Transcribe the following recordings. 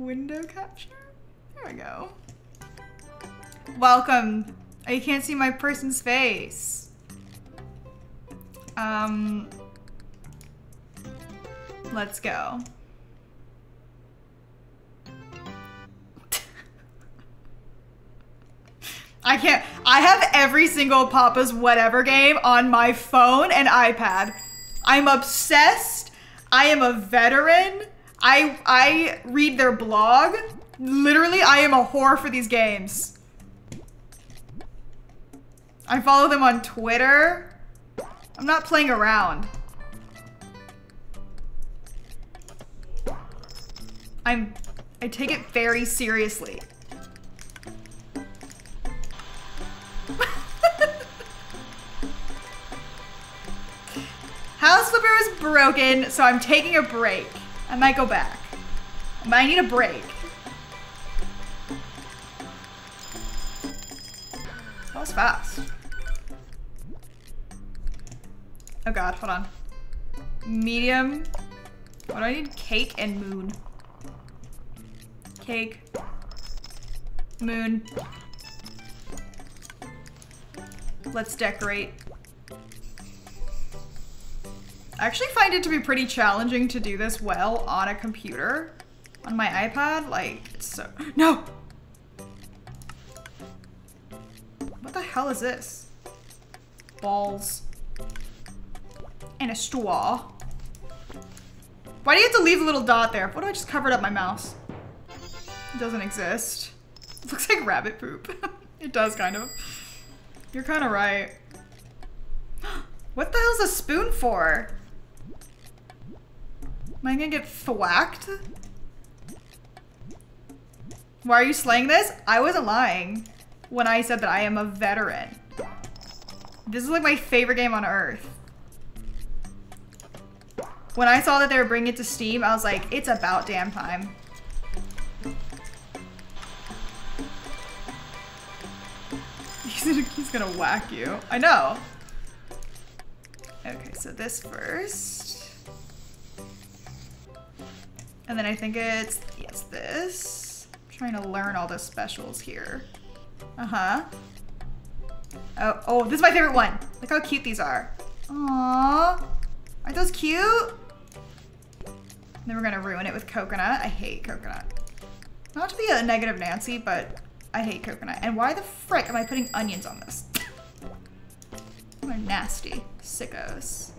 Window capture? There we go. Welcome. Oh, you can't see my person's face. Let's go. I can't. I have every single Papa's whatever game on my phone and iPad. I'm obsessed. I am a veteran. I read their blog. Literally, I am a whore for these games. I follow them on Twitter. I'm not playing around. I take it very seriously. House Flipper is broken, so I'm taking a break. I might go back. I need a break. That was fast. Oh god, hold on. Medium. What do I need? Cake and moon. Cake. Moon. Let's decorate. I actually find it to be pretty challenging to do this well on a computer. On my iPad, like, it's so- No! What the hell is this? Balls. And a straw. Why do you have to leave a little dot there? What if I just covered up my mouse? It doesn't exist. It looks like rabbit poop. It does, kind of. You're kind of right. What the hell's a spoon for? Am I gonna get thwacked? Why are you slaying this? I wasn't lying when I said that I am a veteran. This is like my favorite game on earth. When I saw that they were bringing it to Steam, I was like, it's about damn time. He's gonna whack you. I know. Okay, so this first. And then I think it's, yes, this. Trying to learn all the specials here. Uh-huh. Oh, oh, this is my favorite one. Look how cute these are. Aww. Aren't those cute? And then we're gonna ruin it with coconut. I hate coconut. Not to be a negative Nancy, but I hate coconut. And why the frick am I putting onions on this? They're nasty. Sickos.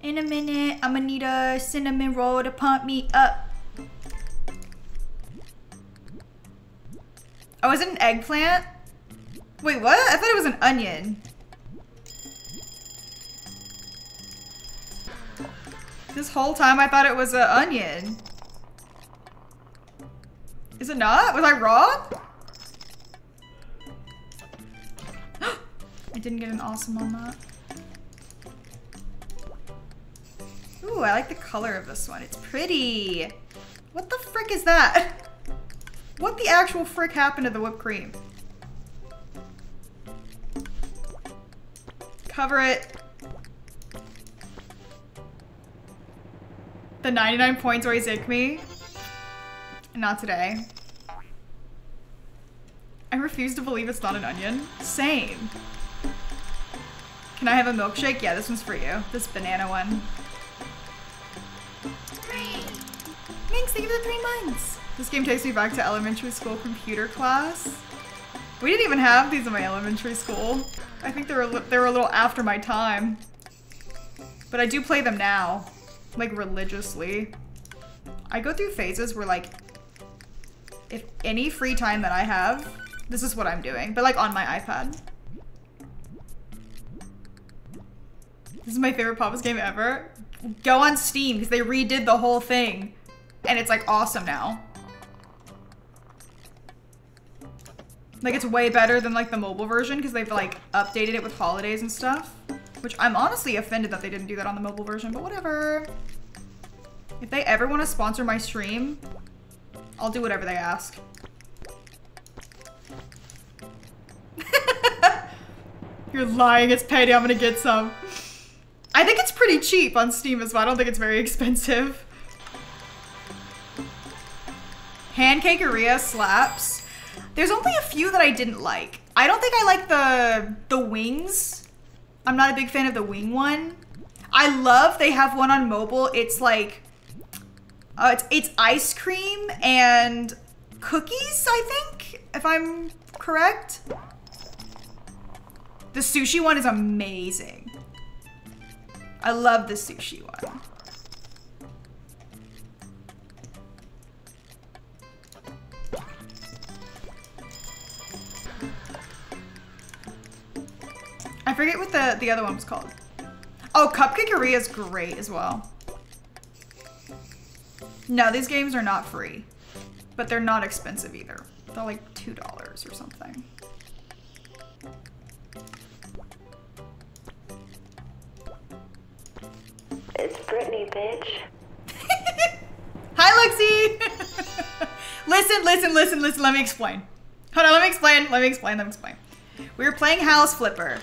In a minute, I'ma need a cinnamon roll to pump me up. Oh, is it an eggplant? Wait, what? I thought it was an onion. This whole time I thought it was an onion. Is it not? Was I wrong? I didn't get an awesome on that. Ooh, I like the color of this one. It's pretty. What the frick is that? What the actual frick happened to the whipped cream? Cover it. The 99 points always ick me. Not today. I refuse to believe it's not an onion. Same. Can I have a milkshake? Yeah, this one's for you. This banana one. Thanks, thank you for the 3 months. This game takes me back to elementary school computer class. We didn't even have these in my elementary school. I think they were a little after my time. But I do play them now, like religiously. I go through phases where like, if any free time that I have, this is what I'm doing, but like on my iPad. This is my favorite Papa's game ever. Go on Steam, because they redid the whole thing. And it's like awesome now. Like it's way better than like the mobile version because they've like updated it with holidays and stuff. Which I'm honestly offended that they didn't do that on the mobile version, but whatever. If they ever want to sponsor my stream, I'll do whatever they ask. You're lying, it's payday, I'm gonna get some. I think it's pretty cheap on Steam as well. I don't think it's very expensive. Pancakeria slaps. There's only a few that I didn't like. I don't think I like the wings. I'm not a big fan of the wing one. I love they have one on mobile. It's like, it's ice cream and cookies, I think, if I'm correct. The sushi one is amazing. I love the sushi one. I forget what the other one was called. Oh, Cupcakeria is great as well. No, these games are not free, but they're not expensive either. They're like $2 or something. It's Britney, bitch. Hi, Lexi. Listen. Let me explain. Hold on. Let me explain. We were playing House Flipper,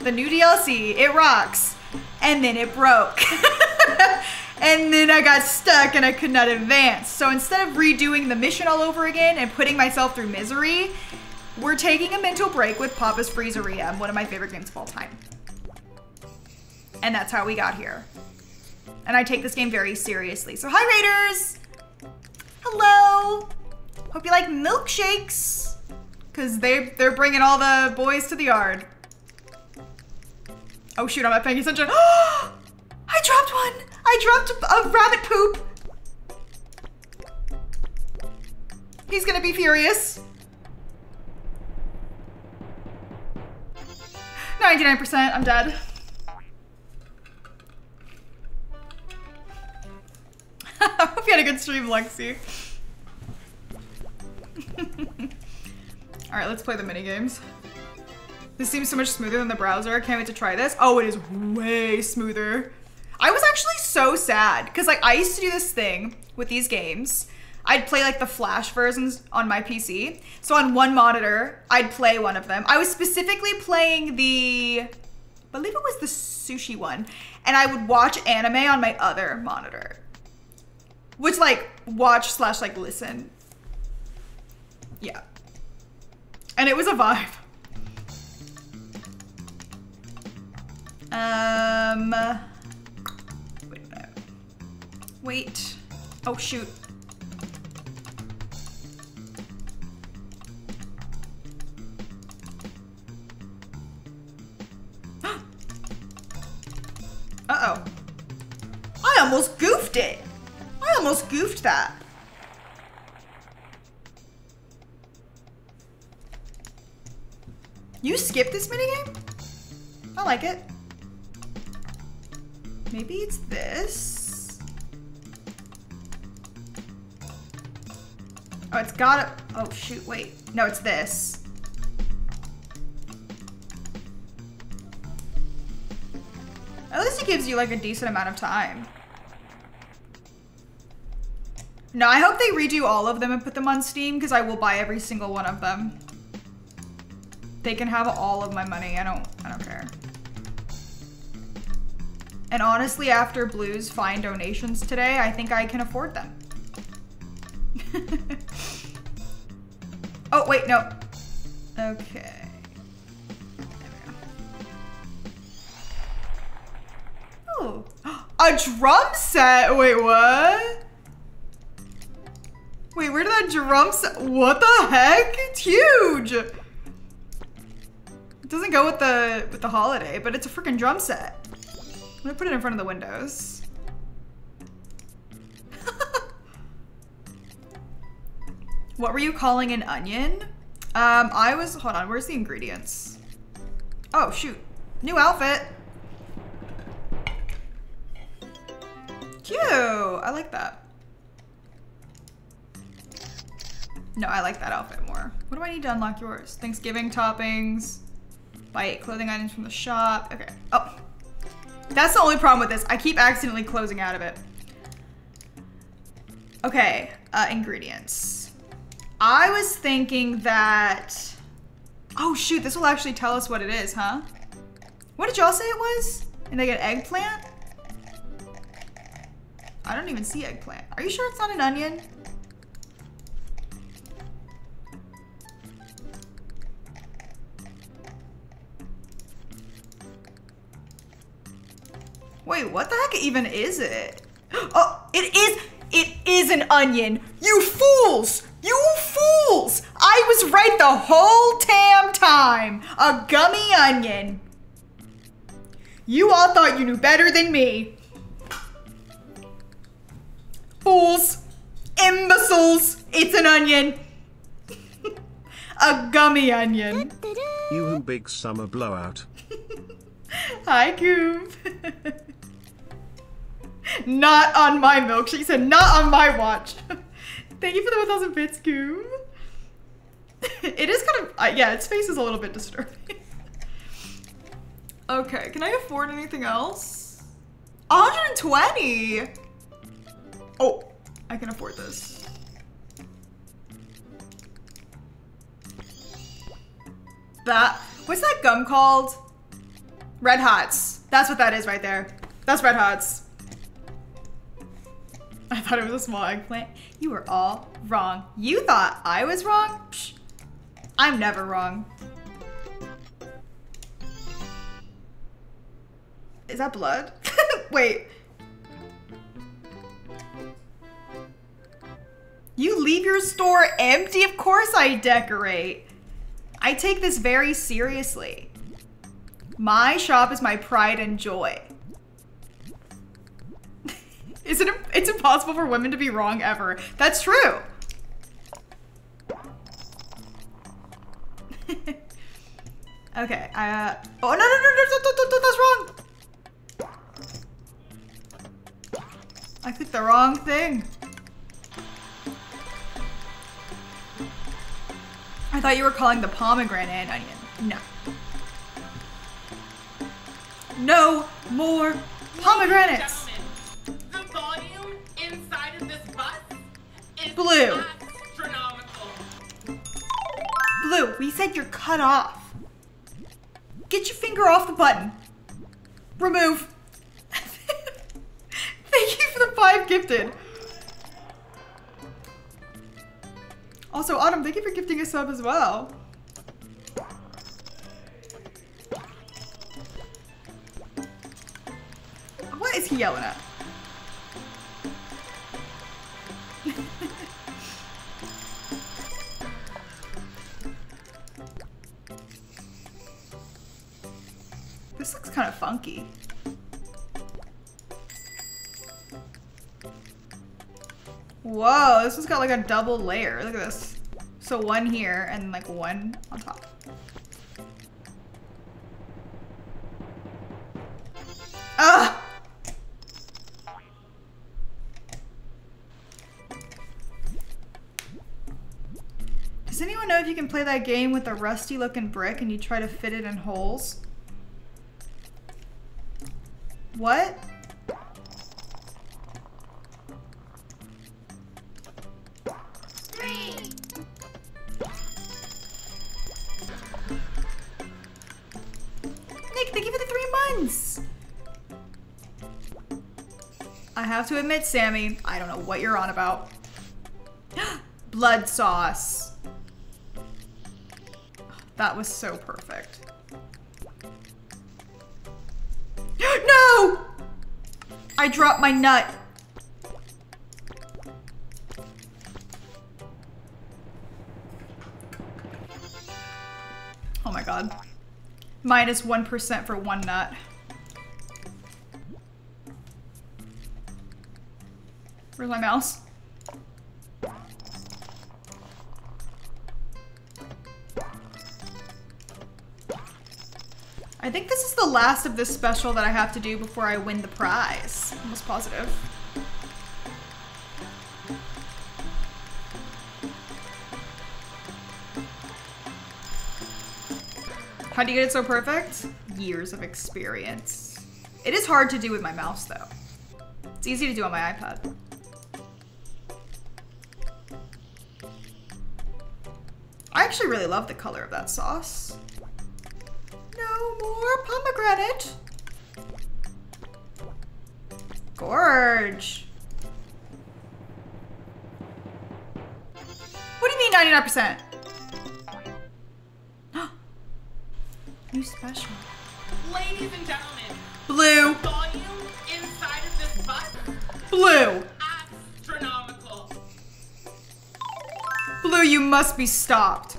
the new DLC. It rocks. And then it broke. And then I got stuck and I could not advance. So instead of redoing the mission all over again and putting myself through misery, we're taking a mental break with Papa's Freezeria, one of my favorite games of all time. And that's how we got here. And I take this game very seriously. So hi, Raiders. Hello. Hope you like milkshakes, because they're bringing all the boys to the yard. Oh shoot, I'm not paying attention. I dropped one! I dropped a rabbit poop! He's gonna be furious. 99%, I'm dead. I hope you had a good stream, Lexi. Alright, let's play the minigames. This seems so much smoother than the browser. I can't wait to try this. Oh, it is way smoother. I was actually so sad because like I used to do this thing with these games. I'd play like the flash versions on my PC. So on one monitor, I'd play one of them. I was specifically playing I believe it was the sushi one. And I would watch anime on my other monitor. Which like watch slash like listen. Yeah. And it was a vibe. Wait a minute. Wait. Oh, shoot. Uh-oh. I almost goofed it. I almost goofed that. You skipped this minigame? I like it. Maybe it's this. Oh, it's gotta, oh shoot, wait. No, it's this. At least it gives you like a decent amount of time. No, I hope they redo all of them and put them on Steam because I will buy every single one of them. They can have all of my money, I don't care. And honestly, after Blue's fine donations today, I think I can afford them. Oh, wait, no. Okay. There we go. Oh, a drum set. Wait, what? Wait, where did that drum set? What the heck? It's huge. It doesn't go with the holiday, but it's a freaking drum set. I'm gonna put it in front of the windows. What were you calling an onion? I was, hold on, where's the ingredients? Oh shoot, new outfit. Cute, I like that. No, I like that outfit more. What do I need to unlock yours? Thanksgiving toppings, buy 8 clothing items from the shop, okay, oh. That's the only problem with this. I keep accidentally closing out of it. Okay, ingredients. I was thinking that... Oh shoot, this will actually tell us what it is, huh? What did y'all say it was? And they get eggplant? I don't even see eggplant. Are you sure it's not an onion? Wait, what the heck even is it? Oh, it is an onion. You fools! You fools! I was right the whole damn time. A gummy onion. You all thought you knew better than me. Fools, imbeciles, it's an onion. A gummy onion. You big summer blowout. Hi, Goop. Not on my milkshake. She said not on my watch. Thank you for the 1,000 bits, Goop. It is kind of, yeah, its face is a little bit disturbing. Okay, can I afford anything else? 120! Oh, I can afford this. That, what's that gum called? Red Hots. That's what that is right there. That's Red Hots. I thought it was a small eggplant. You were all wrong. You thought I was wrong? Psh, I'm never wrong. Is that blood? Wait. You leave your store empty? Of course I decorate. I take this very seriously. My shop is my pride and joy. It's impossible for women to be wrong ever. That's true. Okay, oh, no, that's wrong. I clicked the wrong thing. I thought you were calling the pomegranate onion. No. No more pomegranates. The volume inside of this bus is blue. Astronomical. Blue, we said you're cut off. Get your finger off the button. Remove. Thank you for the 5 gifted. Also, Autumn, thank you for gifting a sub as well. What is he yelling at? This looks kind of funky. Whoa, this one's got like a double layer. Look at this. So one here and like one on top. Ugh! Does anyone know if you can play that game with a rusty looking brick and you try to fit it in holes? What? I have to admit, Sammy, I don't know what you're on about. Blood sauce. That was so perfect. No! I dropped my nut. Oh my god. Minus 1% for one nut. Where's my mouse? I think this is the last of this special that I have to do before I win the prize. I'm almost positive. How do you get it so perfect? Years of experience. It is hard to do with my mouse though. It's easy to do on my iPad. I actually really love the color of that sauce. No more pomegranate. Gorge. What do you mean 99%? New special. Ladies and gentlemen. Blue. Volume inside of this bus. Blue. Astronomical. Blue, you must be stopped.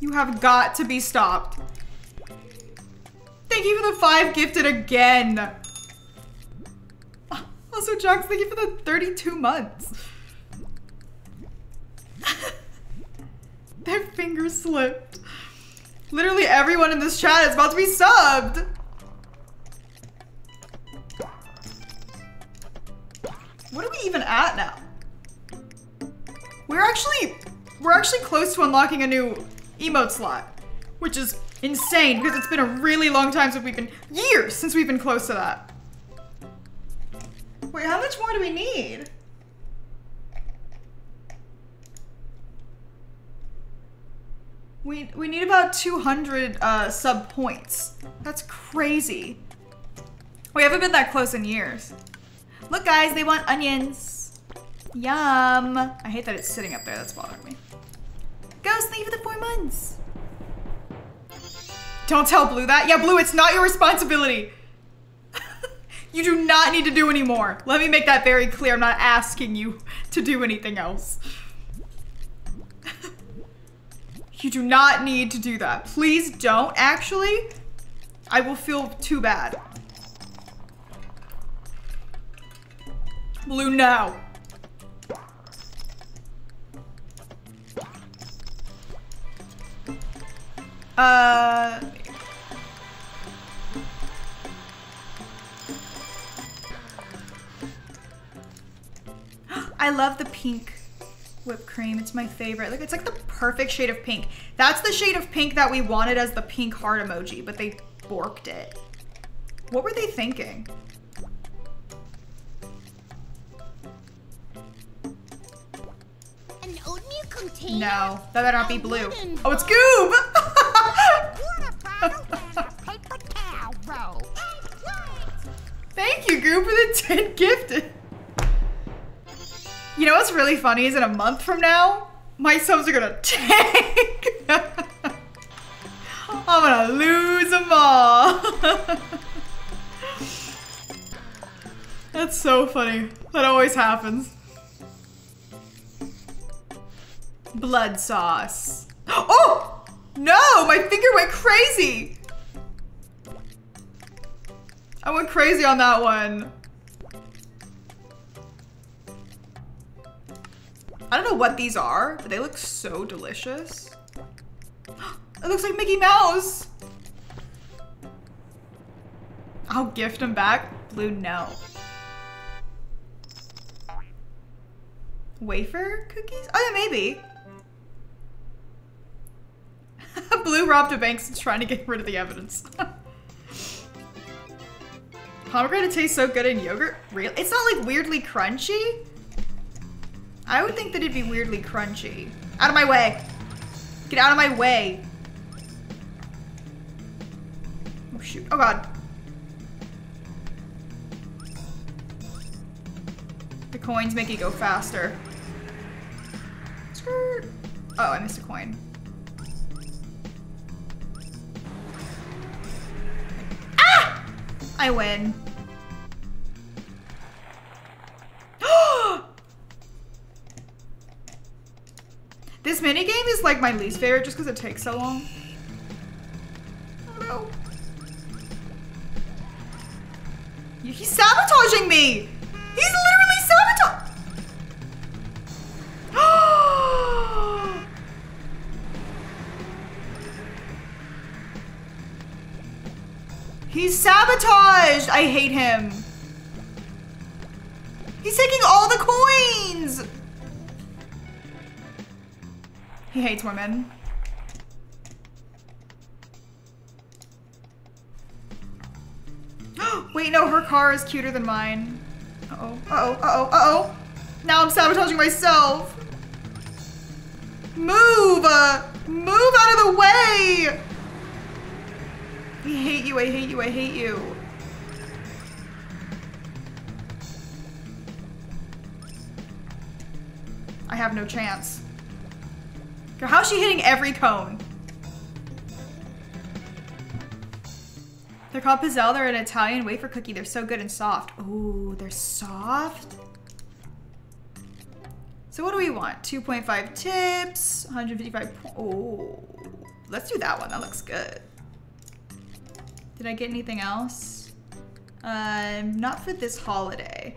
You have got to be stopped. Thank you for the 5 gifted again. Also, Jux, thank you for the 32 months. Their fingers slipped. Literally everyone in this chat is about to be subbed. What are we even at now? We're actually close to unlocking a new emote slot, which is insane because it's been a really long time since we've been, years since we've been close to that. Wait, how much more do we need? We need about 200 sub points. That's crazy. We haven't been that close in years. Look guys, they want onions. Yum. I hate that it's sitting up there, that's bothering me. Ghost, thank you for the 4 months. Don't tell Blue that. Yeah, Blue, it's not your responsibility. You do not need to do any more. Let me make that very clear. I'm not asking you to do anything else. You do not need to do that. Please don't, actually. I will feel too bad. Blue, no. I love the pink whipped cream. It's my favorite. Look, it's like the perfect shade of pink. That's the shade of pink that we wanted as the pink heart emoji, but they borked it. What were they thinking? An oatmeal container? No, that better not be Blue. Oh, it's Goob! Thank you, Goob, for the 10 gifted. You know what's really funny is in a month from now, my subs are gonna tank. I'm gonna lose them all. That's so funny. That always happens. Blood sauce. Oh! No! My finger went crazy! I went crazy on that one. I don't know what these are, but they look so delicious. It looks like Mickey Mouse. I'll gift them back. Blue, no. Wafer cookies? Oh yeah, maybe. Blue robbed a bank since trying to get rid of the evidence. Pomegranate tastes so good in yogurt. Really? It's not like weirdly crunchy. I would think that it'd be weirdly crunchy. Out of my way. Get out of my way. Oh shoot. Oh god. The coins make you go faster. Skirt. Oh, I missed a coin. Ah! I win. This minigame is like my least favorite just because it takes so long. I don't know. He's sabotaging me! He's literally sabotaging! He's sabotaged! I hate him. He's taking all the coins! He hates women. Wait, no, her car is cuter than mine. Uh-oh, uh-oh, uh-oh, uh-oh. Now I'm sabotaging myself. Move! Move out of the way! I hate you, I hate you, I hate you. I have no chance. How's she hitting every cone? They're called pizzelle. They're an Italian wafer cookie. They're so good and soft. Ooh, they're soft. So what do we want? 2.5 tips, 155. Oh, let's do that one. That looks good. Did I get anything else? Not for this holiday.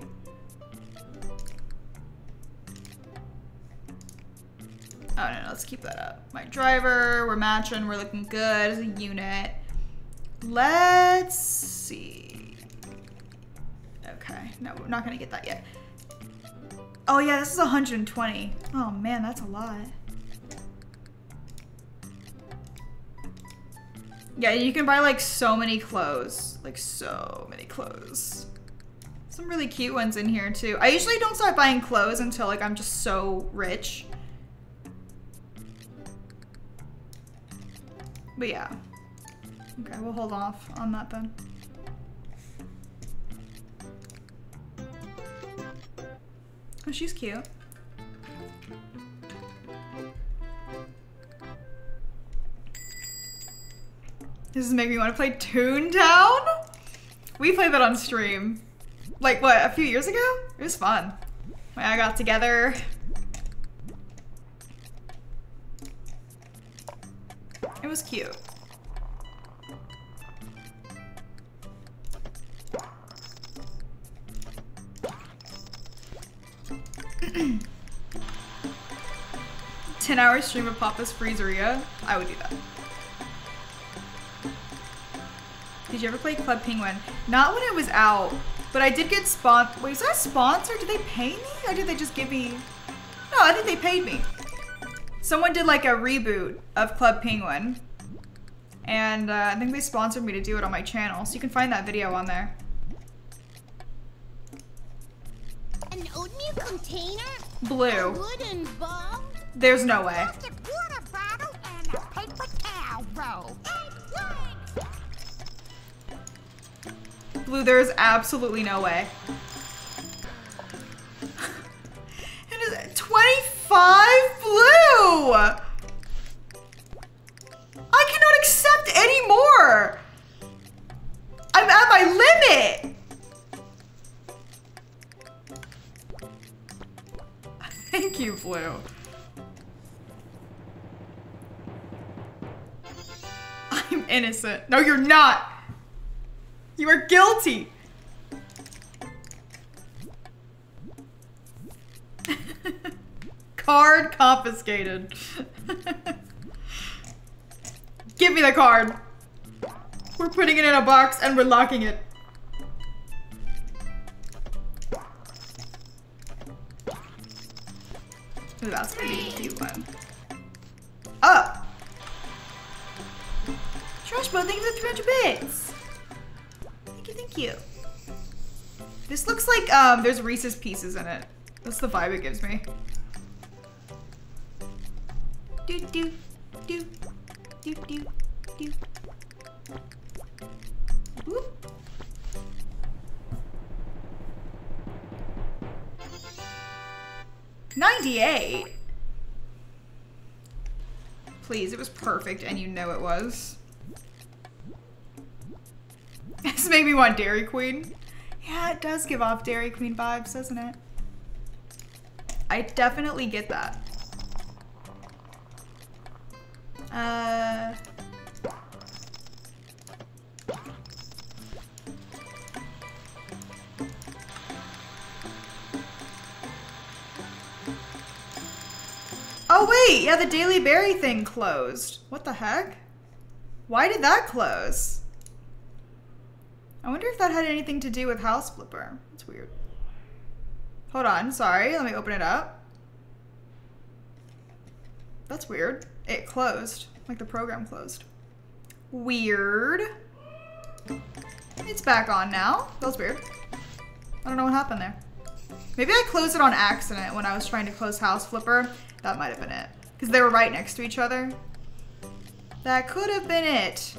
Oh, no, let's keep that up. My driver, we're matching, we're looking good as a unit. Let's see. Okay, no, we're not gonna get that yet. Oh yeah, this is 120. Oh man, that's a lot. Yeah, you can buy like so many clothes. Like so many clothes. Some really cute ones in here too. I usually don't start buying clothes until like I'm just so rich. But yeah. Okay, we'll hold off on that then. Oh, she's cute. This is making me want to play Toontown? We played that on stream. Like, what, a few years ago? It was fun. When I got together. It was cute. Ten-hour stream of Papa's Freezeria. I would do that. Did you ever play Club Penguin? Not when it was out, but I did get sponsored. Wait, was I sponsored? Did they pay me, or did they just give me? No, I think they paid me. Someone did like a reboot of Club Penguin, and I think they sponsored me to do it on my channel, so you can find that video on there. An oatmeal container? Blue. A wooden bowl? There's no way. A plastic water bottle and a paper towel roll. Blue, there is absolutely no way. It is 25 blue! I cannot accept any more! I'm at my limit! Thank you, Blue. I'm innocent. No, you're not! You are guilty! Card confiscated. Give me the card. We're putting it in a box and we're locking it. Ooh, that's gonna be a cute one. Oh! Trash boat, thank you for 300 bits! Thank you, thank you. This looks like there's Reese's Pieces in it. That's the vibe it gives me. Do, do, do, do, do, do. Whoop. $98? Please, it was perfect and you know it was. This made me want Dairy Queen. Yeah, it does give off Dairy Queen vibes, doesn't it? I definitely get that. Oh wait, yeah, the Daily Berry thing closed. What the heck? Why did that close? I wonder if that had anything to do with House Flipper. That's weird. Hold on, sorry, let me open it up. That's weird. It closed, like the program closed. Weird. It's back on now. That was weird. I don't know what happened there. Maybe I closed it on accident when I was trying to close House Flipper. That might have been it. Because they were right next to each other. That could have been it.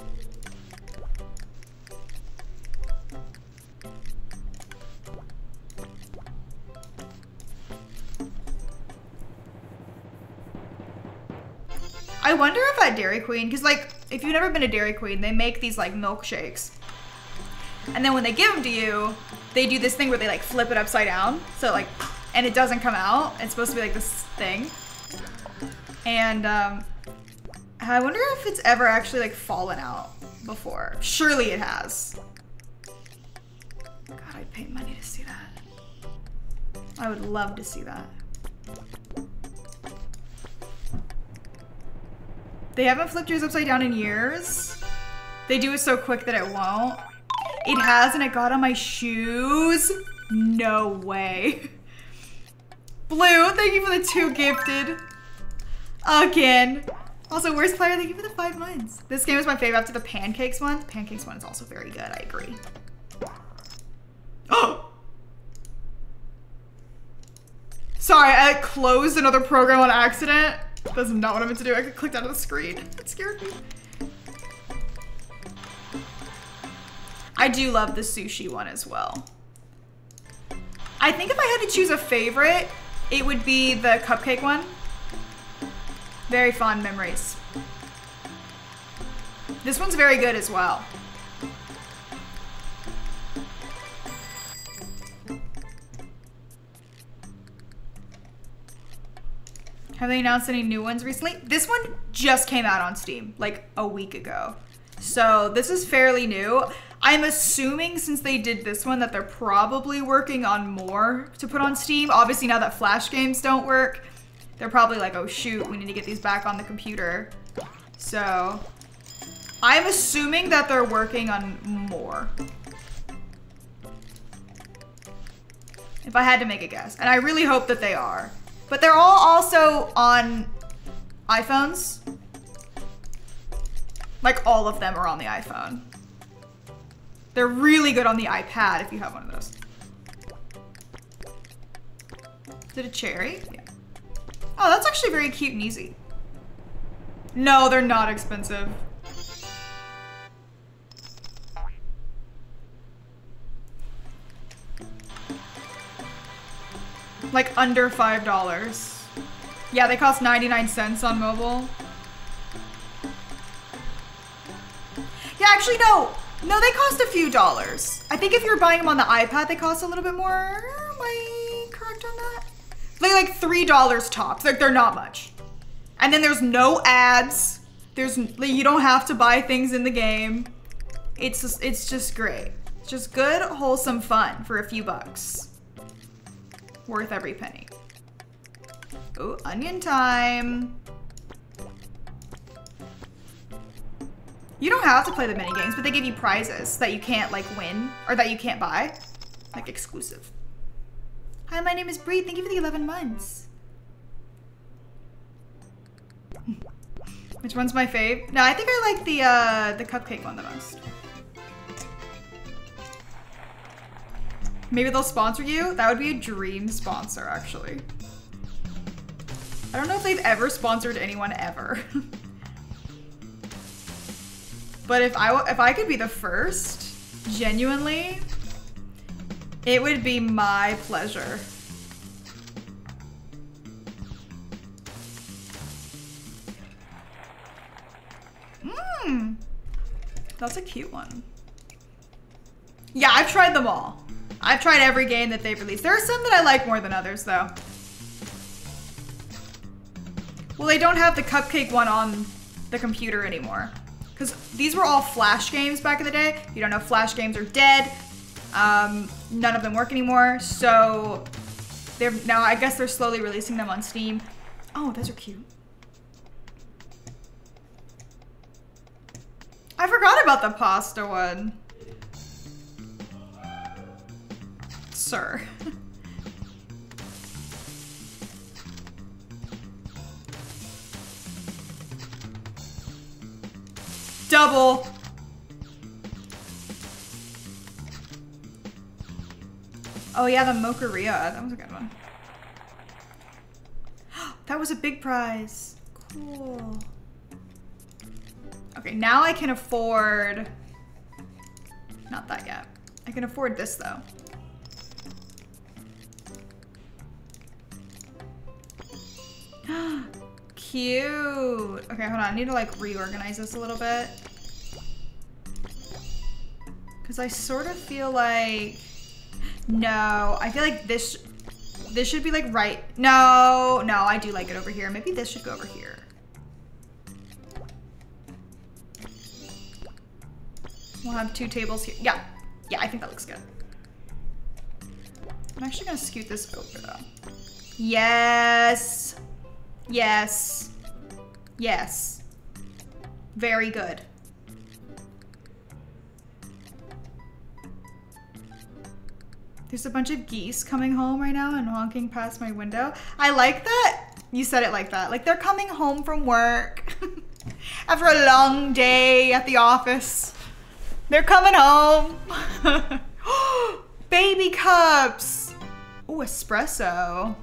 I wonder if at Dairy Queen, because like, if you've never been to Dairy Queen, they make these like milkshakes. And then when they give them to you, they do this thing where they like flip it upside down. So like, and it doesn't come out. It's supposed to be like this thing. And I wonder if it's ever actually like fallen out before. Surely it has. God, I'd pay money to see that. I would love to see that. They haven't flipped yours upside down in years. They do it so quick that it won't. It has, and it got on my shoes. No way. Blue, thank you for the 2 gifted. Again. Also, Worst Player, thank you for the 5 months. This game is my favorite after the pancakes one. The pancakes one is also very good, I agree. Oh! Sorry, I closed another program on accident. That's not what I meant to do. I clicked out of the screen. It scared me. I do love the sushi one as well. I think if I had to choose a favorite, it would be the cupcake one. Very fond memories. This one's very good as well. Have they announced any new ones recently? This one just came out on Steam like a week ago. So this is fairly new. I'm assuming since they did this one that they're probably working on more to put on Steam. Obviously now that flash games don't work, they're probably like, oh shoot, we need to get these back on the computer. So I'm assuming that they're working on more. If I had to make a guess, and I really hope that they are. But they're all also on iPhones. Like all of them are on the iPhone. They're really good on the iPad if you have one of those. Is it a cherry? Yeah. Oh, that's actually very cute and easy. No, they're not expensive. Like under $5. Yeah, they cost 99¢ on mobile. Yeah, actually, no. No, they cost a few dollars. I think if you're buying them on the iPad, they cost a little bit more. Am I correct on that? They're like $3 tops. Like, they're not much. And then there's no ads. There's, you don't have to buy things in the game. It's just great. It's just good, wholesome fun for a few bucks. Worth every penny. Ooh, onion time. You don't have to play the mini games, but they give you prizes that you can't like win or that you can't buy, like exclusive. Hi, my name is Bree. Thank you for the 11 months. Which one's my fave? No, I think I like the cupcake one the most. Maybe they'll sponsor you? That would be a dream sponsor, actually. I don't know if they've ever sponsored anyone ever. But if I could be the first, genuinely, it would be my pleasure. Mmm. That's a cute one. Yeah, I've tried them all. I've tried every game that they've released. There are some that I like more than others, though. Well, they don't have the cupcake one on the computer anymore. Because these were all flash games back in the day. You don't know, flash games are dead. None of them work anymore. So they're now, I guess they're slowly releasing them on Steam. Oh, those are cute. I forgot about the pasta one. Sir. Double. Oh yeah, the Mocharia. That was a good one. That was a big prize. Cool. Okay, now I can afford... Not that yet. I can afford this though. cute. Okay, hold on. I need to like reorganize this a little bit. Because I sort of feel like... No, I feel like this should be like right... No, I do like it over here. Maybe this should go over here. We'll have two tables here. Yeah. Yeah, I think that looks good. I'm actually gonna scoot this over though. Yes. Yes. Yes. Very good. There's a bunch of geese coming home right now and honking past my window. I like that you said it like that. Like they're coming home from work after a long day at the office. They're coming home. Baby cups. Ooh, espresso.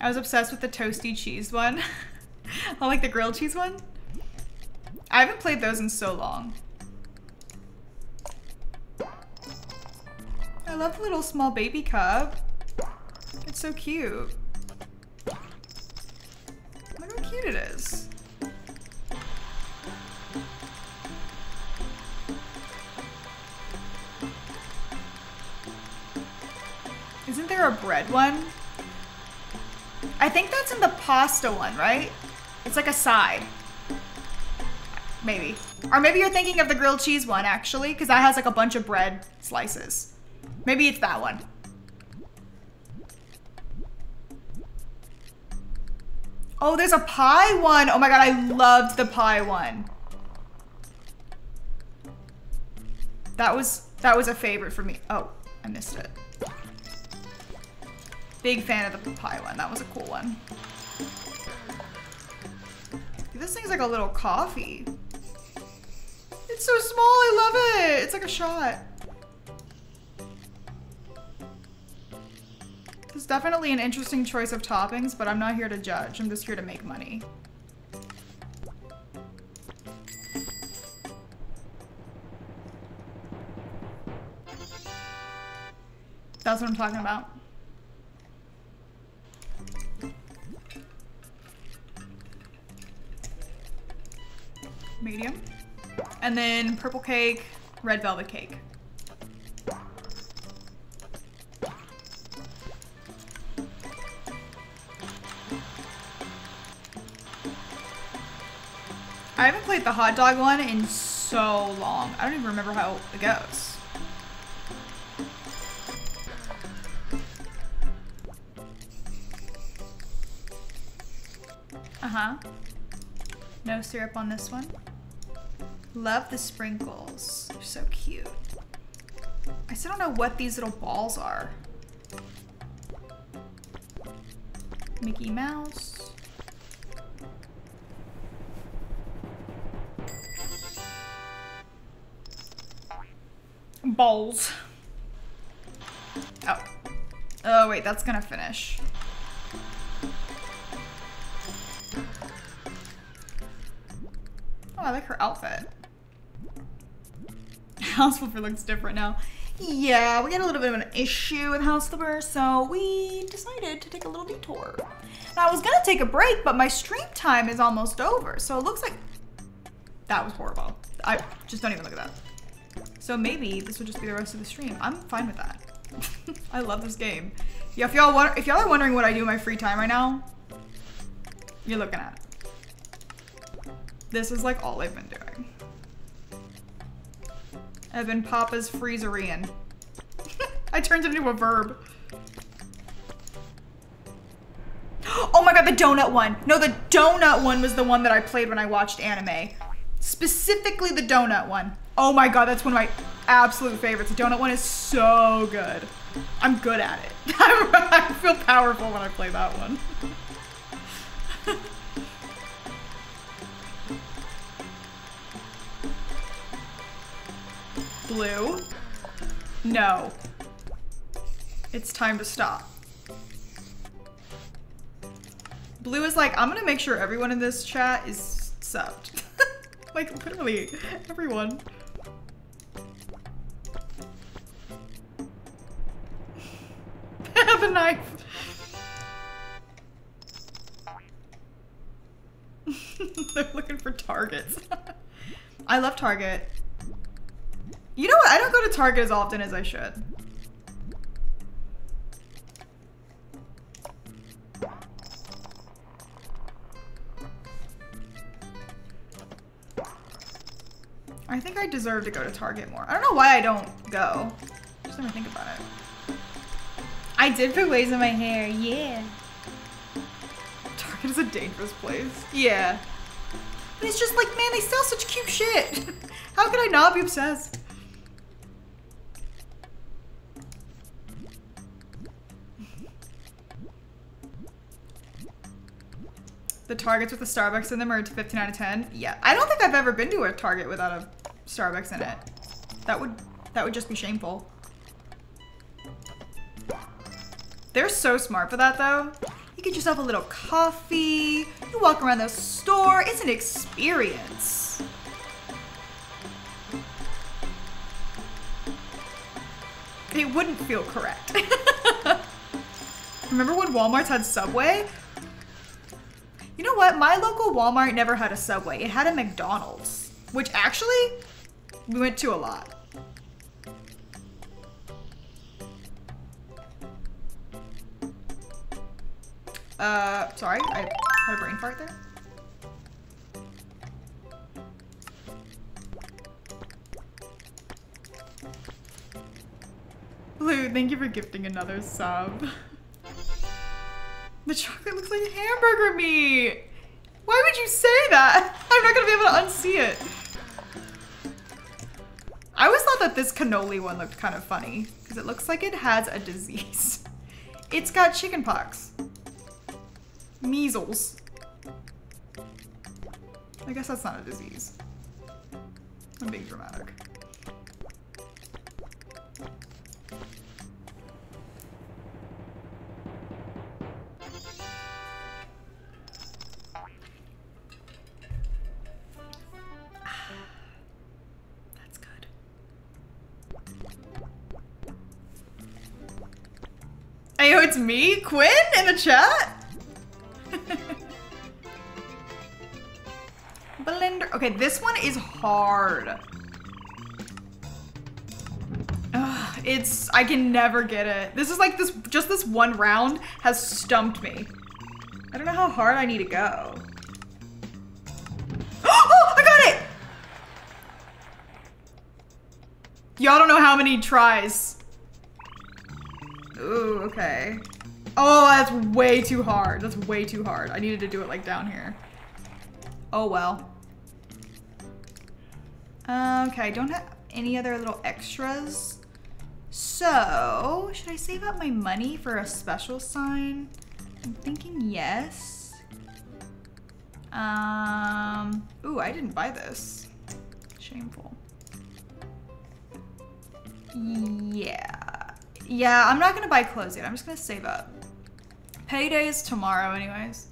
I was obsessed with the toasty cheese one. I like the grilled cheese one. I haven't played those in so long. I love the little small baby cup. It's so cute. Look how cute it is. Isn't there a bread one? I think that's in the pasta one, right? It's like a side. Maybe. Or maybe you're thinking of the grilled cheese one, actually, because that has like a bunch of bread slices. Maybe it's that one. Oh, there's a pie one. Oh my God, I loved the pie one. That was a favorite for me. Oh, I missed it. Big fan of the pie one. That was a cool one. This thing's like a little coffee. It's so small, I love it. It's like a shot. It's definitely an interesting choice of toppings, but I'm not here to judge. I'm just here to make money. That's what I'm talking about. Medium. And then purple cake, red velvet cake. I haven't played the hot dog one in so long. I don't even remember how it goes. Uh-huh. No syrup on this one. Love the sprinkles. They're so cute. I still don't know what these little balls are. Mickey Mouse. Balls. Oh. Oh wait, that's gonna finish. Oh, I like her outfit. House Flipper looks different now. Yeah, we had a little bit of an issue with House Flipper, so we decided to take a little detour. Now, I was gonna take a break, but my stream time is almost over, so it looks like that was horrible. I just don't even look at that. So maybe this will just be the rest of the stream. I'm fine with that. I love this game. Yeah, if y'all are wondering what I do in my free time right now, you're looking at it. This is like all I've been doing. I've been Papa's Freezerian. I turned it into a verb. Oh my God, the donut one. No, the donut one was the one that I played when I watched anime. Specifically the donut one. Oh my God, that's one of my absolute favorites. The donut one is so good. I'm good at it. I feel powerful when I play that one. Blue? No. It's time to stop. Blue is like, I'm gonna make sure everyone in this chat is subbed. Like, literally, everyone. a knife. They're looking for Targets. I love Target. You know what? I don't go to Target as often as I should. I think I deserve to go to Target more. I don't know why I don't go. Just never think about it. I did put waves in my hair. Yeah. Target is a dangerous place. Yeah. But it's just like, man, they sell such cute shit. How could I not be obsessed? The Targets with the Starbucks in them are 15 out of 10. Yeah, I don't think I've ever been to a Target without a Starbucks in it. That would just be shameful. They're so smart for that though. You get yourself a little coffee. You walk around the store. It's an experience. It wouldn't feel correct. Remember when Walmart's had Subway? You know what? My local Walmart never had a Subway. It had a McDonald's, which actually we went to a lot. Sorry, I had a brain fart there. Lou, thank you for gifting another sub. The chocolate looks like hamburger meat. Why would you say that? I'm not gonna be able to unsee it. I always thought that this cannoli one looked kind of funny because it looks like it has a disease. It's got chicken pox. Measles. I guess that's not a disease. I'm being dramatic. Ayo, it's me, Quinn, in the chat. Blender. Okay, this one is hard. Ugh, I can never get it. This is like just this one round has stumped me. I don't know how hard I need to go. Oh, I got it! Y'all don't know how many tries. Ooh, okay. Oh, that's way too hard. That's way too hard. I needed to do it like down here. Oh, well. Okay, I don't have any other little extras. So, should I save up my money for a special sign? I'm thinking yes. Ooh, I didn't buy this. Shameful. Yeah. Yeah, I'm not gonna buy clothes yet. I'm just gonna save up. Payday is tomorrow anyways.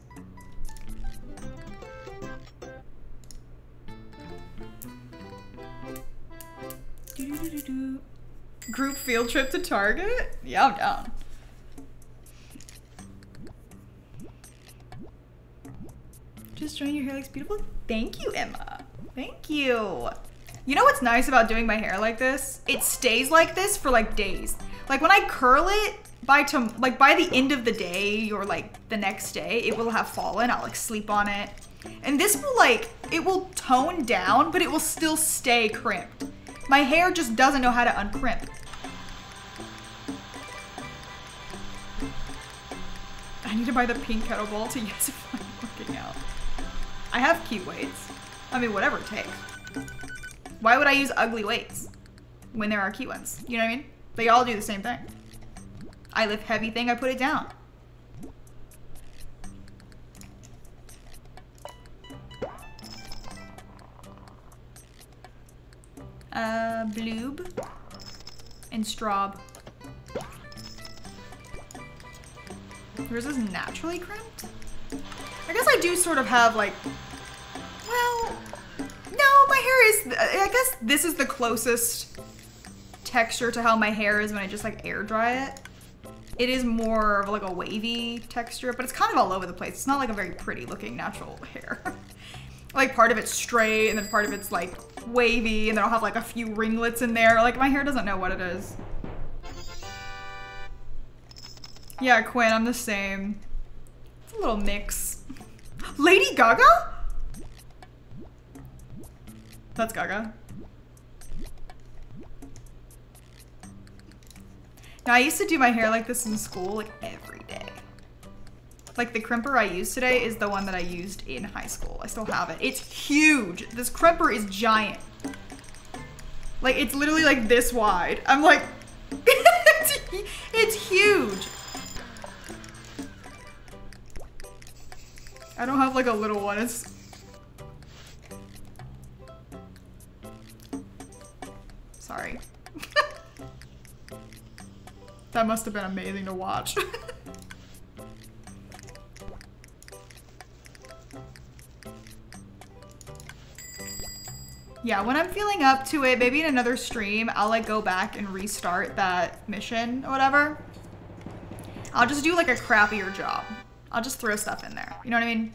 Group field trip to Target? Yeah, I'm down. Just drying your hair looks beautiful. Thank you, Emma. Thank you. You know what's nice about doing my hair like this? It stays like this for like days. Like when I curl it, by the end of the day or like the next day, it will have fallen. I'll like sleep on it. And this will like, it will tone down, but it will still stay crimped. My hair just doesn't know how to uncrimp. I need to buy the pink kettlebell to yes if I'm working out. I have cute weights. I mean, whatever it takes. Why would I use ugly weights when there are cute ones? You know what I mean? They all do the same thing. I lift heavy thing, I put it down. Bloob and strob. Yours is naturally crimped? I guess I do sort of have like, well, no, my hair is, I guess this is the closest texture to how my hair is when I just like air dry it. It is more of like a wavy texture, but it's kind of all over the place. It's not like a very pretty looking natural hair. Like part of it's straight and then part of it's like wavy and then I'll have like a few ringlets in there. Like my hair doesn't know what it is. Yeah, Quinn, I'm the same. It's a little mix. Lady Gaga? That's Gaga. Now, I used to do my hair like this in school, like every day. Like the crimper I used today is the one that I used in high school. I still have it. It's huge. This crimper is giant. Like it's literally like this wide. I'm like, it's huge. I don't have like a little one. It's sorry. That must have been amazing to watch. Yeah, when I'm feeling up to it, maybe in another stream, I'll like go back and restart that mission or whatever. I'll just do like a crappier job. I'll just throw stuff in there. You know what I mean?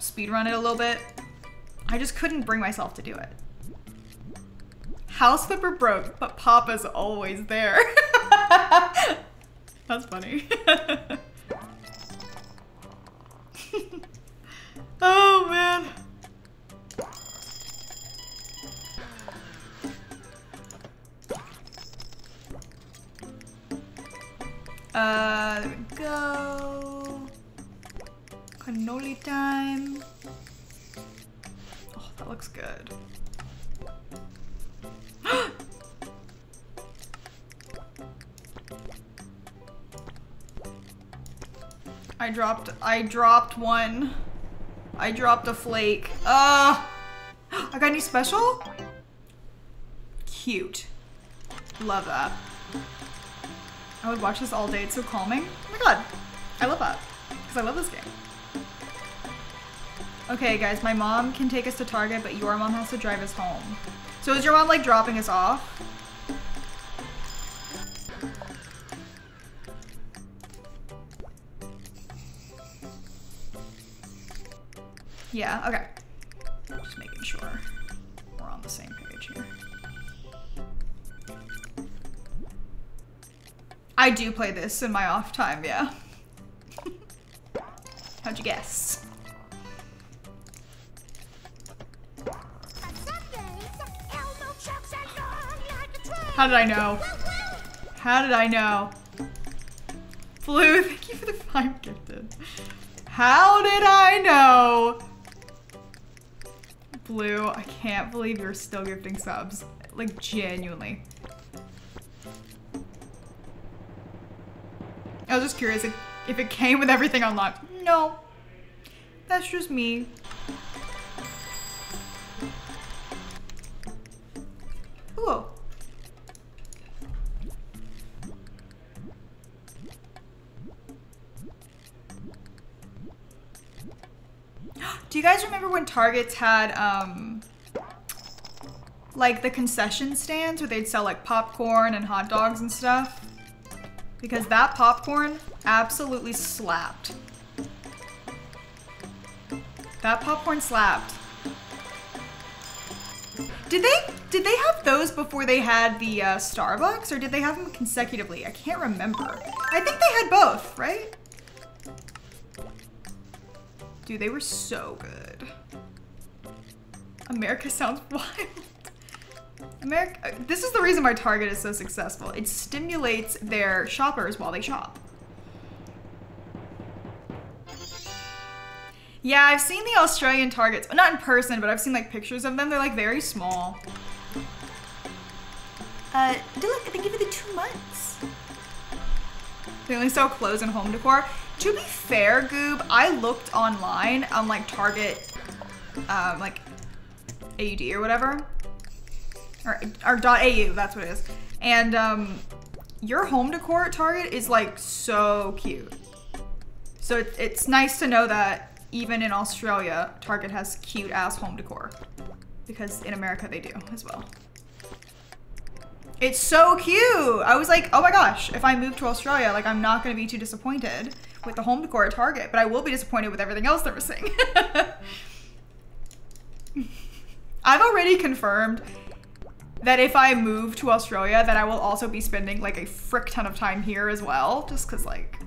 Speedrun it a little bit. I just couldn't bring myself to do it. House Flipper broke, but Papa's always there. That's funny. Oh, man. There we go. Cannoli time. Oh, that looks good. I dropped one. I dropped a flake. I got a new special? Cute. Love that. I would watch this all day, it's so calming. Oh my god, I love that, because I love this game. Okay guys, my mom can take us to Target, but your mom has to drive us home. So is your mom like dropping us off? Yeah, okay. Just making sure we're on the same page here. I do play this in my off time, yeah. How'd you guess? How did I know? How did I know? Blue, thank you for the 5 gifted. How did I know? Blue, I can't believe you're still gifting subs. Like, genuinely. I was just curious if it came with everything unlocked. No. That's just me. Ooh. Do you guys remember when Targets had, like the concession stands where they'd sell like popcorn and hot dogs and stuff? Because that popcorn absolutely slapped. That popcorn slapped. Did they have those before they had the Starbucks, or did they have them consecutively? I can't remember. I think they had both, right? Dude, they were so good. America sounds wild. America, this is the reason why Target is so successful. It stimulates their shoppers while they shop. Yeah, I've seen the Australian Targets, not in person, but I've seen like pictures of them. They're like very small. Look, I think it was 2 months. They only sell clothes and home decor. To be fair, Goob, I looked online on like Target, like AUD or whatever, or .au, that's what it is. And your home decor at Target is like so cute. So it's nice to know that even in Australia, Target has cute ass home decor, because in America they do as well. It's so cute. I was like, oh my gosh, if I move to Australia, like I'm not going to be too disappointed with the home decor at Target, but I will be disappointed with everything else they're missing. I've already confirmed that if I move to Australia, then I will also be spending like a frick ton of time here as well, just cause like,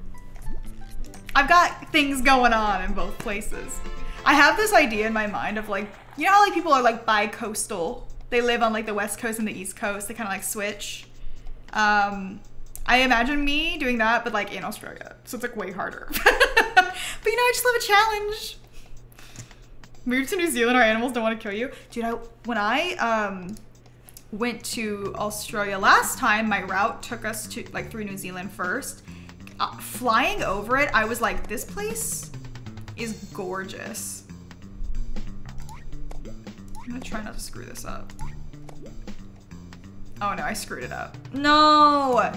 I've got things going on in both places. I have this idea in my mind of like, you know how like people are like bi-coastal? They live on like the West Coast and the East Coast. They kind of like switch. I imagine me doing that, but like in Australia. So it's like way harder. But you know, I just love a challenge. Move to New Zealand, our animals don't want to kill you. Dude, when I went to Australia last time, my route took us to like through New Zealand first. Flying over it, I was like, this place is gorgeous. I'm gonna try not to screw this up. Oh no, I screwed it up. No!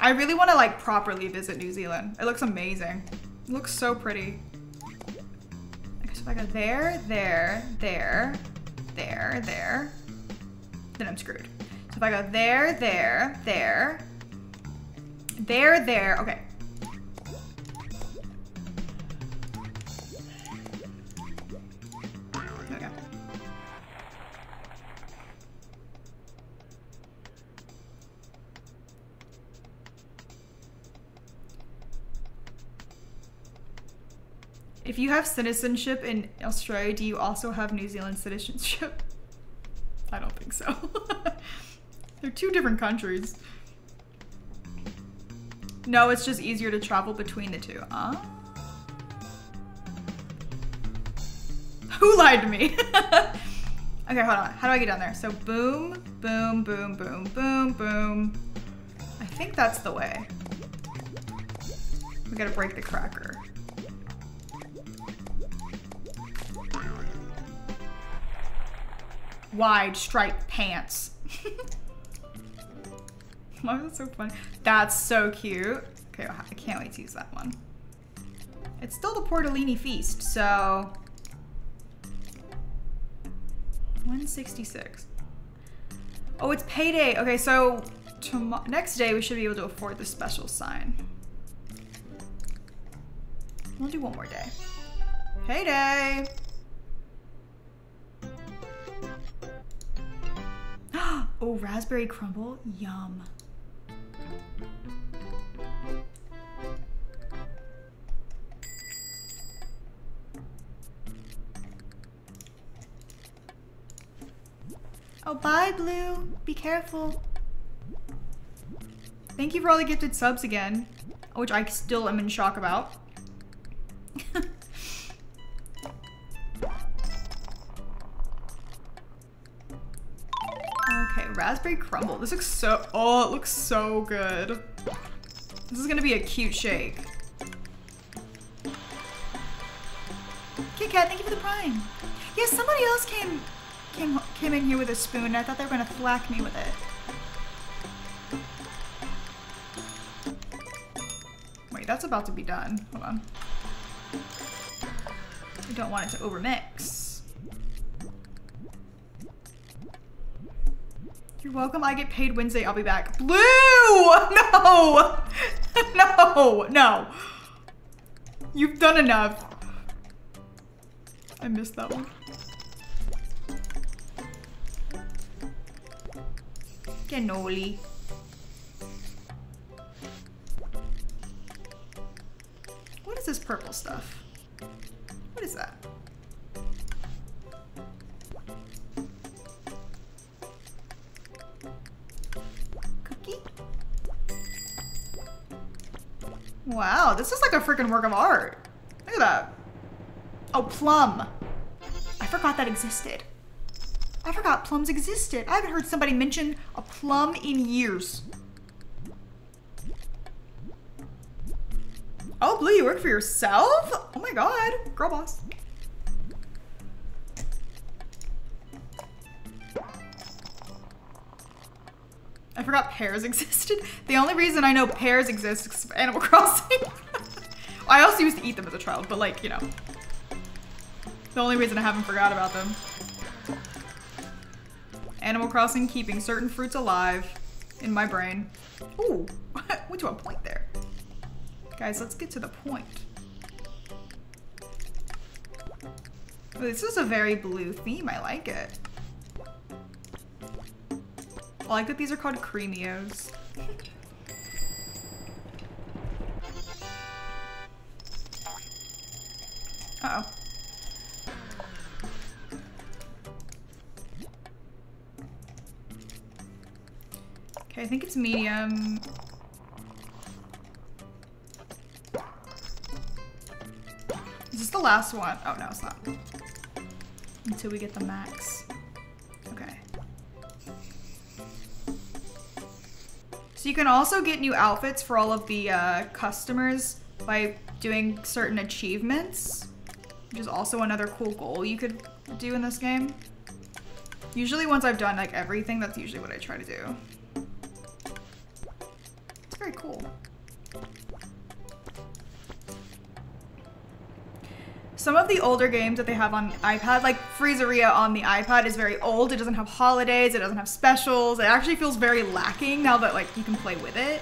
I really want to like properly visit New Zealand. It looks amazing. It looks so pretty. Okay, so if I go there, then I'm screwed. So if I go there, okay. If you have citizenship in Australia, do you also have New Zealand citizenship? I don't think so. They're two different countries. No, it's just easier to travel between the two. Huh? Who lied to me? Okay, hold on. How do I get down there? So boom, boom, boom, boom, boom, boom. I think that's the way. We gotta break the cracker. Wide striped pants. Why is that so funny? That's so cute. Okay, I can't wait to use that one. It's still the Portolini Feast, so... 166. Oh, it's payday. Okay, so next day we should be able to afford the special sign. We'll do one more day. Payday! Oh, raspberry crumble, yum. Oh, bye, Blue. Be careful. Thank you for all the gifted subs again, which I still am in shock about. Okay, raspberry crumble. This looks so, oh, it looks so good. This is gonna be a cute shake. Kit Kat, thank you for the prime. Yeah, somebody else came in here with a spoon and I thought they were gonna thwack me with it. Wait, that's about to be done. Hold on. I don't want it to overmix. You're welcome. I get paid Wednesday. I'll be back. Blue! No! No! No! You've done enough. I missed that one. Cannoli. What is this purple stuff? What is that? Wow, this is like a freaking work of art. Look at that. Oh, plum. I forgot that existed. I forgot plums existed. I haven't heard somebody mention a plum in years. Oh, Blue, you work for yourself? Oh my God, girl boss. I forgot pears existed. The only reason I know pears exist is Animal Crossing. I also used to eat them as a child, but like, you know. The only reason I haven't forgot about them. Animal Crossing keeping certain fruits alive in my brain. Ooh, went to a point there. Guys, let's get to the point. This is a very blue theme. I like it. I like that these are called Creamios. Uh-oh. Okay, I think it's medium. Is this the last one? Oh, no, it's not. Until we get the max. Okay. So you can also get new outfits for all of the customers by doing certain achievements, which is also another cool goal you could do in this game. Usually once I've done like everything, that's usually what I try to do. It's very cool. Some of the older games that they have on iPad, like Freezeria on the iPad is very old. It doesn't have holidays, it doesn't have specials. It actually feels very lacking now that like you can play with it.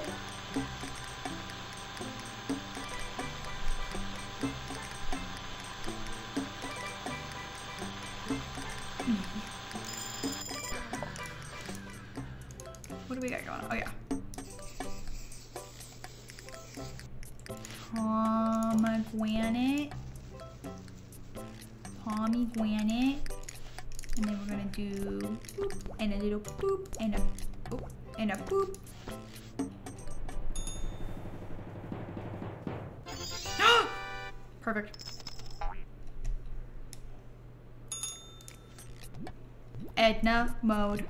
Mode.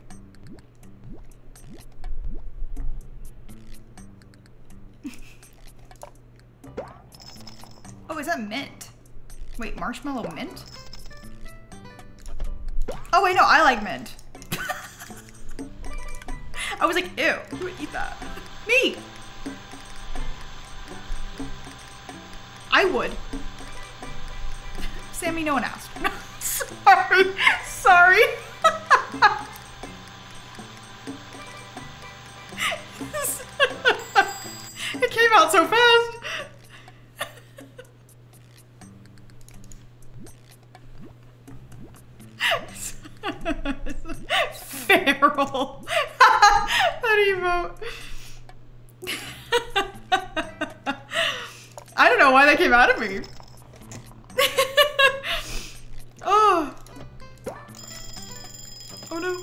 Oh, is that mint? Wait, marshmallow mint? Oh wait, no, I like mint. I was like, ew, who would eat that? Me! I would. Sammy, no one asked. Sorry, sorry. So fast. Feral. How do you vote? I don't know why that came out of me. Oh. Oh no.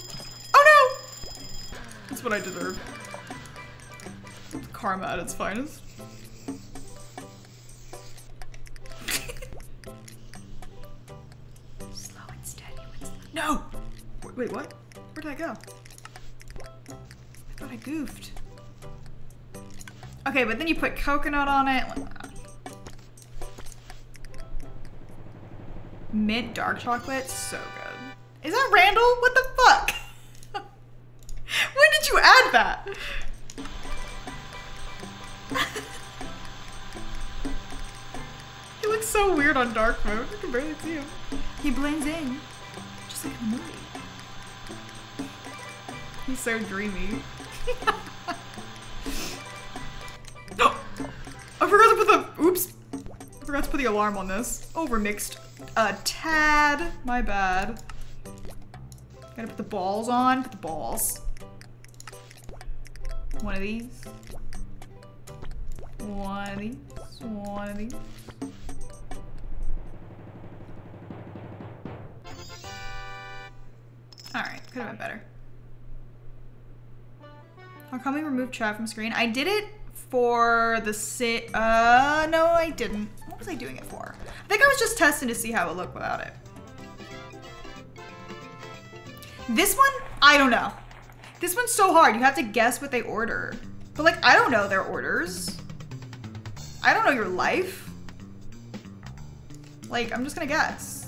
Oh no. That's what I deserve. It's karma at its finest. Wait, what? Where'd I go? I thought I goofed. Okay, but then you put coconut on it. Mint dark chocolate, so good. Is that Randall? What the fuck? When did you add that? He looks so weird on dark mode. You can barely see him. He blends in, just like a movie. He's so dreamy. No! I forgot to put the, oops. I forgot to put the alarm on this. Oh, we're mixed a tad. My bad. Gotta put the balls on, put the balls. One of these. One of these, one of these. All right, could've been better. How come we removed chat from screen? I did it for the no, I didn't. What was I doing it for? I think I was just testing to see how it looked without it. This one, I don't know. This one's so hard. You have to guess what they order. But like, I don't know their orders. I don't know your life. Like, I'm just gonna guess.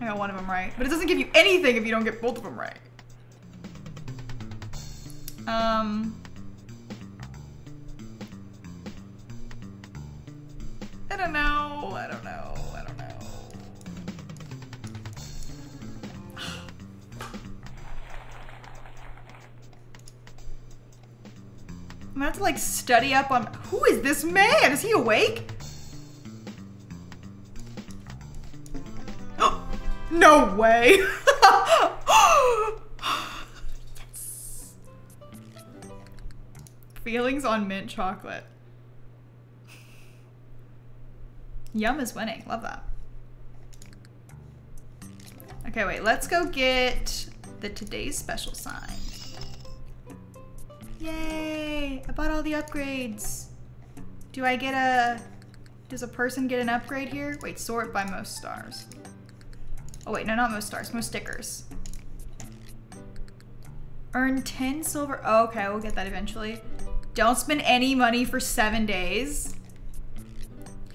I got one of them right. But it doesn't give you anything if you don't get both of them right. I don't know, I don't know, I don't know. I'm gonna have to like study up on, who is this man? Is he awake? Oh, no way. Yes. Feelings on mint chocolate. Yum is winning, love that. Okay, wait, let's go get the today's special sign. Yay, I bought all the upgrades. Do I get a, does a person get an upgrade here? Wait, sort by most stars. Oh wait, no, not most stars, most stickers. Earn 10 silver, oh, okay, we'll get that eventually. Don't spend any money for 7 days.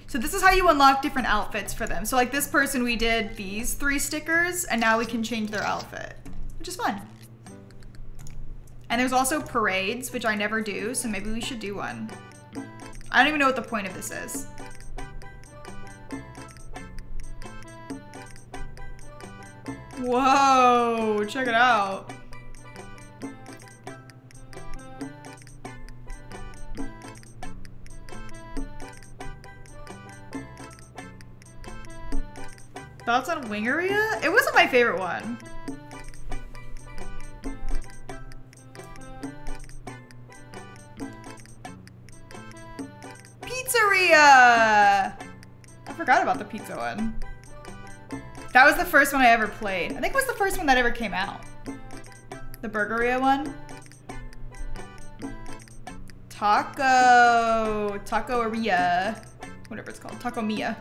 So this is how you unlock different outfits for them. So like this person, we did these 3 stickers and now we can change their outfit, which is fun. And there's also parades, which I never do, so maybe we should do one. I don't even know what the point of this is. Whoa, check it out. Thoughts on Wingeria? It wasn't my favorite one. Pizzeria! I forgot about the pizza one. That was the first one I ever played. I think it was the first one that ever came out. The Burgeria one. Taco. Tacoria. Whatever it's called. Taco Mia.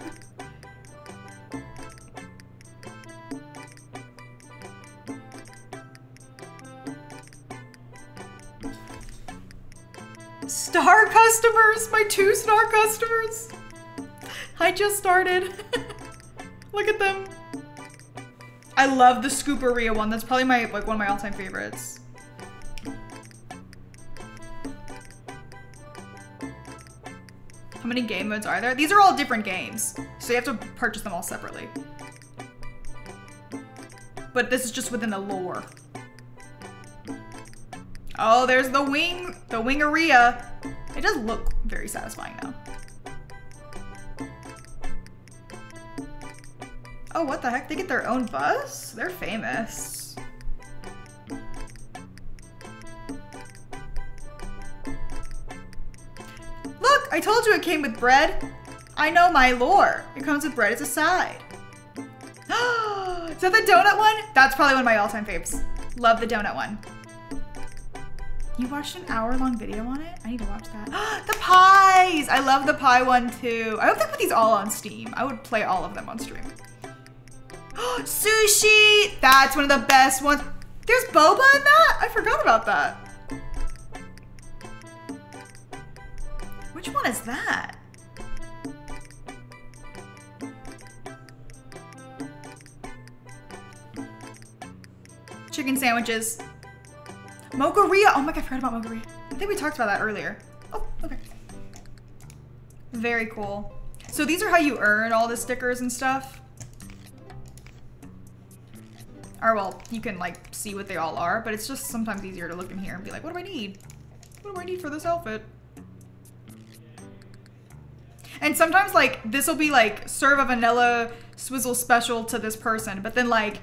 Star customers, my 2-star customers. I just started. Look at them. I love the Scooperia one. That's probably my like one of my all-time favorites. How many game modes are there? These are all different games, so you have to purchase them all separately. But this is just within the lore. Oh, there's the wing, the Wingeria. It does look very satisfying though. Oh, what the heck? They get their own bus? They're famous. Look, I told you it came with bread. I know my lore. It comes with bread as a side. Is that the donut one? That's probably one of my all-time faves. Love the donut one. You watched an hour-long video on it? I need to watch that. The pies! I love the pie one too. I hope they put these all on Steam. I would play all of them on stream. Sushi! That's one of the best ones. There's boba in that? I forgot about that. Which one is that? Chicken sandwiches. Mocharia! Oh my god, I forgot about Mocharia. I think we talked about that earlier. Oh, okay. Very cool. So these are how you earn all the stickers and stuff. Or well, you can like see what they all are, but it's just sometimes easier to look in here and be like, what do I need? What do I need for this outfit? And sometimes like, this will be like, serve a vanilla swizzle special to this person, but then like,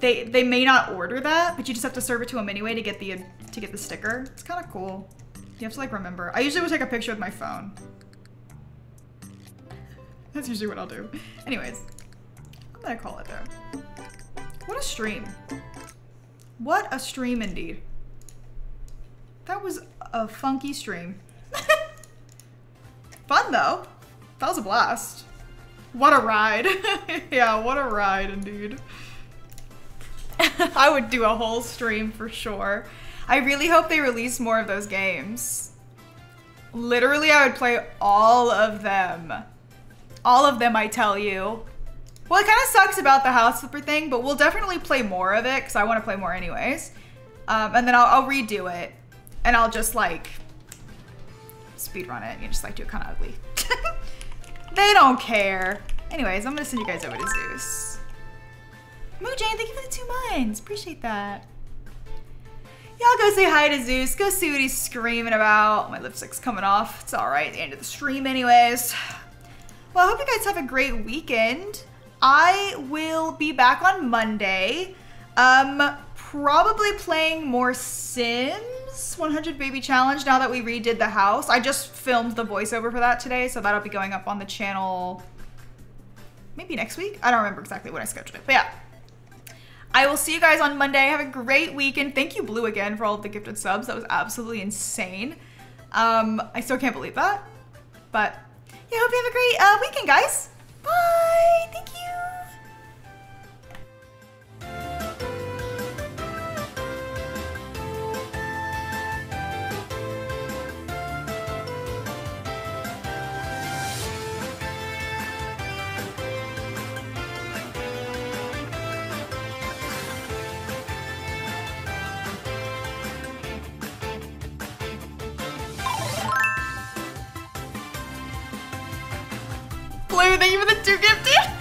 They may not order that, but you just have to serve it to them anyway to get the sticker. It's kind of cool. You have to like remember. I usually will take a picture with my phone. That's usually what I'll do. Anyways, I'm gonna call it there. What a stream. What a stream indeed. That was a funky stream. Fun though. That was a blast. What a ride. Yeah, what a ride indeed. I would do a whole stream for sure. I really hope they release more of those games. Literally, I would play all of them. All of them, I tell you. Well, it kind of sucks about the House Flipper thing, but we'll definitely play more of it because I want to play more anyways. And then I'll redo it and I'll just like speedrun it and just like do it kind of ugly. They don't care. Anyways, I'm gonna send you guys over to Zeus. Moojane, thank you for the 2 months. Appreciate that. Y'all go say hi to Zeus. Go see what he's screaming about. My lipstick's coming off. It's all right. The end of the stream anyways. Well, I hope you guys have a great weekend. I will be back on Monday. Probably playing more Sims 100 Baby Challenge now that we redid the house. I just filmed the voiceover for that today, so that'll be going up on the channel maybe next week. I don't remember exactly when I scheduled it, but yeah. I will see you guys on Monday. Have a great weekend. Thank you, Blue, again, for all of the gifted subs. That was absolutely insane. I still can't believe that. But yeah, I hope you have a great weekend, guys. Bye. Thank you. Blue, thank you for the 2 gifted.